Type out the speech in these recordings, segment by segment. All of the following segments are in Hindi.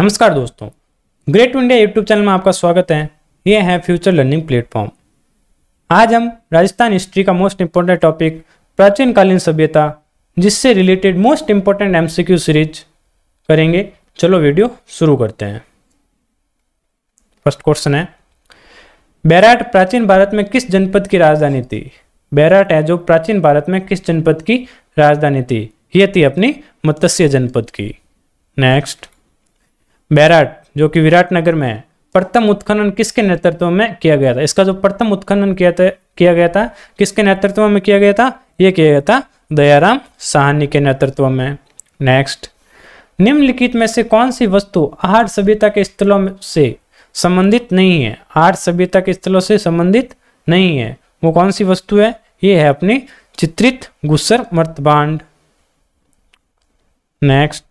नमस्कार दोस्तों, ग्रेट इंडिया यूट्यूब चैनल में आपका स्वागत है। ये है फ्यूचर लर्निंग प्लेटफॉर्म। आज हम राजस्थान हिस्ट्री का मोस्ट इम्पोर्टेंट टॉपिक प्राचीन कालीन सभ्यता, जिससे related most important MCQ series करेंगे। चलो वीडियो शुरू करते हैं। फर्स्ट क्वेश्चन है, बैराट प्राचीन भारत में किस जनपद की राजधानी थी? बैराट है जो प्राचीन भारत में किस जनपद की राजधानी थी? यह थी अपनी मत्स्य जनपद की। नेक्स्ट, बैराट जो कि विराट नगर में है, प्रथम उत्खनन किसके नेतृत्व में किया गया था? इसका जो प्रथम उत्खनन किया गया था किसके नेतृत्व में किया गया था? यह किया गया था दयाराम साहनी के नेतृत्व में। नेक्स्ट, निम्नलिखित में से कौन सी वस्तु आहार सभ्यता के स्थलों से संबंधित नहीं है? आहार सभ्यता के स्थलों से संबंधित नहीं है। वो कौन सी वस्तु है? ये है अपनी चित्रित गुस्सर मर्तबांड। नेक्स्ट,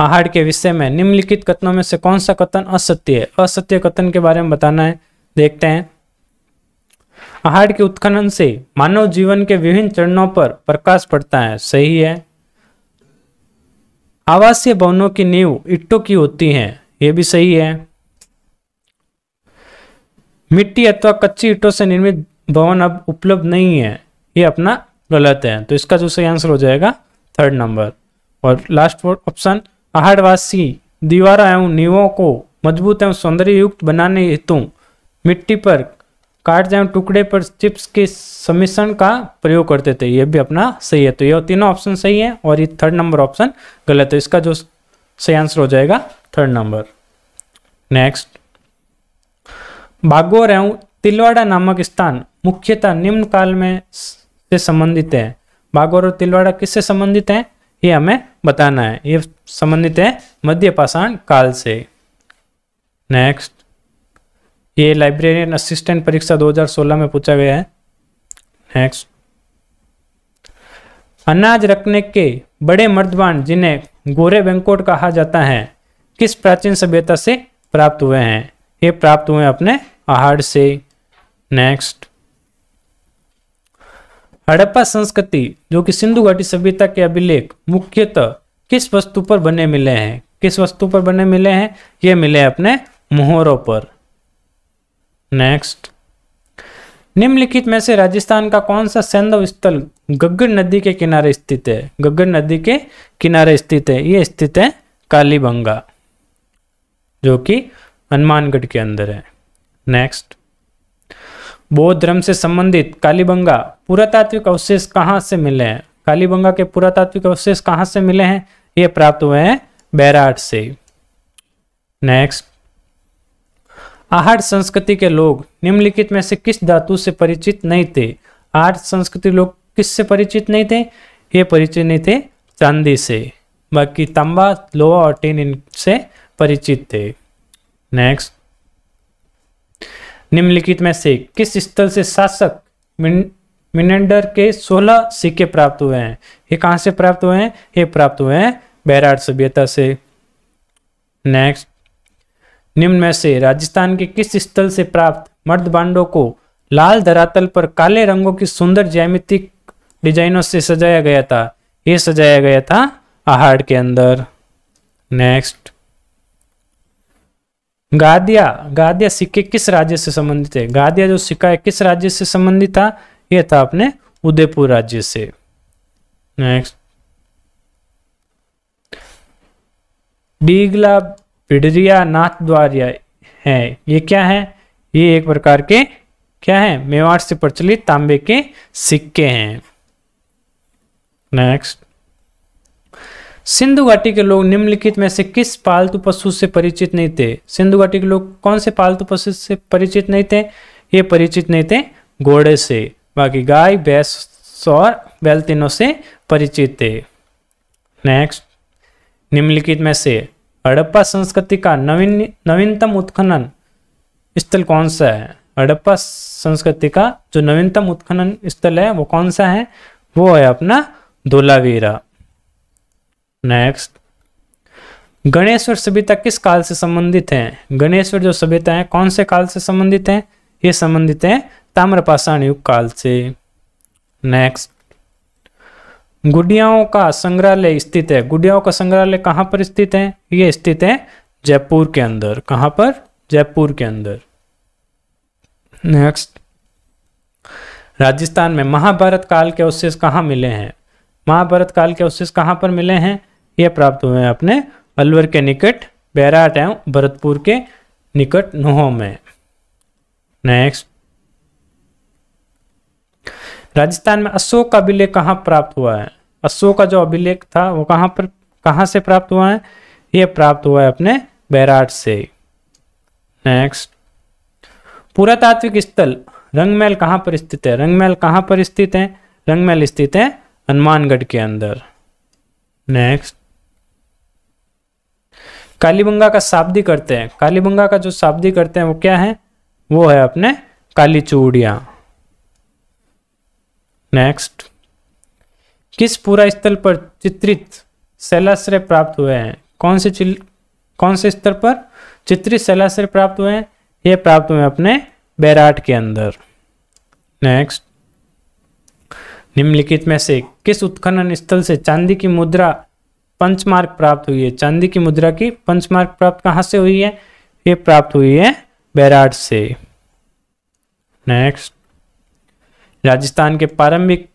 आहार के विषय में निम्नलिखित कथनों में से कौन सा कथन असत्य है? असत्य कथन के बारे में बताना है। देखते हैं, आहार के उत्खनन से मानव जीवन के विभिन्न चरणों पर प्रकाश पड़ता है। सही है। आवासीय भवनों की नींव ईंटों की होती है। यह भी सही है। मिट्टी अथवा कच्ची ईंटों से निर्मित भवन अब उपलब्ध नहीं है। यह अपना गलत है। तो इसका जो सही आंसर हो जाएगा थर्ड नंबर। और लास्ट ऑप्शन, आहारवासी दीवारों एवं नींवों को मजबूत एवं सौंदर्य युक्त बनाने हेतु मिट्टी पर काट एवं टुकड़े पर चिप्स के सम्मिश्रण का प्रयोग करते थे। ये भी अपना सही है। तो ये तीनों ऑप्शन सही है और ये थर्ड नंबर ऑप्शन गलत है। इसका जो सही आंसर हो जाएगा थर्ड नंबर। नेक्स्ट, बाघोर एवं तिलवाड़ा नामक स्थान मुख्यतः निम्न काल में से संबंधित है। बाघोर और तिलवाड़ा किससे संबंधित है? ये हमें बताना है। ये संबंधित है मध्य पाषाण काल से। नेक्स्ट, ये लाइब्रेरियन असिस्टेंट परीक्षा 2016 में पूछा गया है। नेक्स्ट, अनाज रखने के बड़े मर्दबान, जिन्हें गोरे बैंकोट कहा जाता है, किस प्राचीन सभ्यता से प्राप्त हुए हैं? ये प्राप्त हुए अपने आहार से। नेक्स्ट, हड़प्पा संस्कृति जो कि सिंधु घाटी सभ्यता के अभिलेख मुख्यतः किस वस्तु पर बने मिले हैं? किस वस्तु पर बने मिले हैं? ये मिले अपने मोहरों पर। नेक्स्ट, निम्नलिखित में से राजस्थान का कौन सा सैंधव स्थल गग्गर नदी के किनारे स्थित है? गग्गर नदी के किनारे स्थित है। ये स्थित है कालीबंगा, जो कि हनुमानगढ़ के अंदर है। नेक्स्ट, बौद्ध धर्म से संबंधित कालीबंगा पुरातात्विक अवशेष कहाँ से मिले हैं? कालीबंगा के पुरातात्विक अवशेष कहाँ से मिले हैं? ये प्राप्त हुए हैं बैराट से। नेक्स्ट, आहार संस्कृति के लोग निम्नलिखित में से किस धातु से परिचित नहीं थे? आहार संस्कृति लोग किससे परिचित नहीं थे? ये परिचित नहीं थे चांदी से। बाकी तांबा, लोहा और टिन इनसे परिचित थे। नेक्स्ट, निम्नलिखित में से किस स्थल से शासक मिनेंडर के 16 सिक्के प्राप्त हुए हैं? ये कहाँ से प्राप्त हुए हैं? ये प्राप्त हुए हैं बैराट सभ्यता से। नेक्स्ट, निम्न में से राजस्थान के किस स्थल से प्राप्त मर्दबांडों को लाल धरातल पर काले रंगों की सुंदर ज्यामितिक डिजाइनों से सजाया गया था? ये सजाया गया था आहार के अंदर। नेक्स्ट, गादिया, गादिया सिक्के किस राज्य से संबंधित है? गादिया जो सिक्का है किस राज्य से संबंधित था? यह था अपने उदयपुर राज्य से। नेक्स्ट, डीगला बिडरिया नाथ द्वारिया है। ये क्या है? ये एक प्रकार के क्या है? मेवाड़ से प्रचलित तांबे के सिक्के हैं। नेक्स्ट, सिंधु घाटी के लोग निम्नलिखित में से किस पालतू पशु से परिचित नहीं थे? सिंधु घाटी के लोग कौन से पालतू पशु से परिचित नहीं थे? ये परिचित नहीं थे घोड़े से। बाकी गाय, भैंस और बैल तीनों से परिचित थे। नेक्स्ट, निम्नलिखित में से हड़प्पा संस्कृति का नवीनतम उत्खनन स्थल कौन सा है? हड़प्पा संस्कृति का जो नवीनतम उत्खनन स्थल है वो कौन सा है? वो है अपना धोलावीरा। नेक्स्ट, गणेश्वर सभ्यता किस काल से संबंधित है? गणेश्वर जो सभ्यता है कौन से काल से संबंधित है? ये संबंधित है ताम्रपाषाण युग काल से। नेक्स्ट, गुड़ियाओं का संग्रहालय स्थित है। गुड़ियाओं का संग्रहालय कहाँ पर स्थित है? ये स्थित है जयपुर के अंदर। कहाँ पर? जयपुर के अंदर। नेक्स्ट, राजस्थान में महाभारत काल के अवशेष कहाँ मिले हैं? महाभारत काल के अवशेष कहाँ पर मिले हैं? ये प्राप्त हुए हैं अपने अलवर के निकट बैराट एवं भरतपुर के निकट नोह में। नेक्स्ट, राजस्थान में अशोक का अभिलेख कहाँ प्राप्त हुआ है? अशोक का जो अभिलेख था वो कहाँ पर, कहाँ से प्राप्त हुआ है? ये प्राप्त हुआ है अपने बैराट से। नेक्स्ट, पुरातात्विक स्थल रंगमहल कहाँ पर स्थित है? रंगमहल कहाँ पर स्थित है? रंगमहल स्थित है हनुमानगढ़ के अंदर। नेक्स्ट, कालीबंगा का शाब्दिक अर्थ है। कालीबंगा का जो शाब्दिक अर्थ है वो क्या है? वो है अपने कालीचूड़िया। नेक्स्ट, किस पूरा स्थल पर चित्रित शैलाश्रय प्राप्त हुए हैं? कौन से स्थल पर चित्रित शैलाश्रय प्राप्त हुए हैं? ये प्राप्त हुए अपने बैराट के अंदर। नेक्स्ट, निम्नलिखित में से किस उत्खनन स्थल से चांदी की मुद्रा पंचमार्ग प्राप्त हुई है? चांदी की मुद्रा की पंचमार्ग प्राप्त कहाँ से हुई है? ये प्राप्त हुई है बैराट से। नेक्स्ट, राजस्थान के प्रारंभिक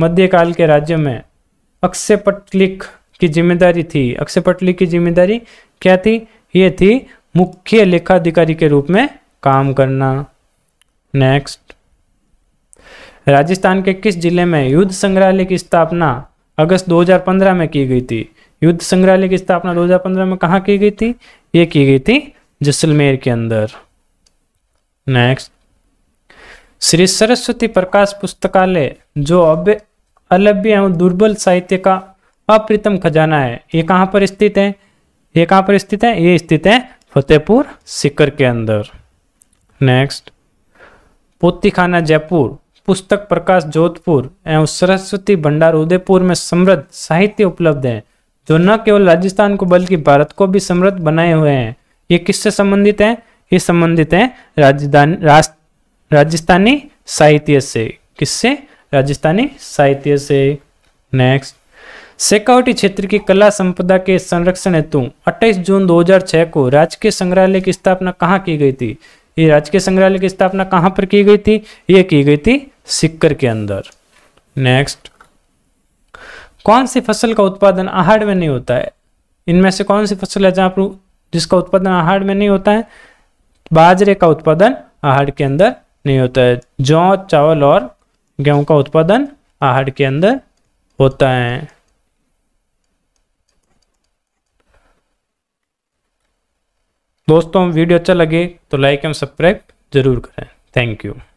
मध्यकाल के राज्यों में अक्षयपटलिक की जिम्मेदारी थी। अक्षयपटलिक की जिम्मेदारी क्या थी? ये थी मुख्य लेखाधिकारी के रूप में काम करना। नेक्स्ट, राजस्थान के किस जिले में युद्ध संग्रहालय की स्थापना अगस्त 2015 में की गई थी? युद्ध संग्रहालय की स्थापना 2015 में कहाँ की गई थी? ये की गई थी जैसलमेर के अंदर। नेक्स्ट, श्री सरस्वती प्रकाश पुस्तकालय जो अब अलभ्य एवं दुर्बल साहित्य का अप्रीतम खजाना है, ये कहाँ पर स्थित है? ये कहाँ पर स्थित है? ये स्थित है फतेहपुर सीकर के अंदर। नेक्स्ट, पोथीखाना जयपुर, पुस्तक प्रकाश जोधपुर एवं सरस्वती भंडार उदयपुर में समृद्ध साहित्य उपलब्ध है जो न केवल राजस्थान को बल्कि भारत को भी समृद्ध बनाए हुए हैं। ये किससे संबंधित है? ये संबंधित है राजस्थानी साहित्य से। किससे? राजस्थानी साहित्य से। नेक्स्ट, शेखावटी क्षेत्र की कला संपदा के संरक्षण हेतु 28 जून 2006 को राजकीय संग्रहालय की स्थापना कहाँ की गई थी? ये राजकीय संग्रहालय की स्थापना कहाँ पर की गई थी? ये की गई थी सीकर के अंदर। नेक्स्ट, कौन सी फसल का उत्पादन आहार में नहीं होता है? इनमें से कौन सी फसल है जहाँ पर जिसका उत्पादन आहार में नहीं होता है? बाजरे का उत्पादन आहार के अंदर नहीं होता है। जौ, चावल और गेहूं का उत्पादन आहार के अंदर होता है। दोस्तों, वीडियो अच्छा लगे तो लाइक एवं सब्सक्राइब जरूर करें। Thank you.